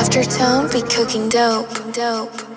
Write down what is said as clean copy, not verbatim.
AfterTone be cooking dope.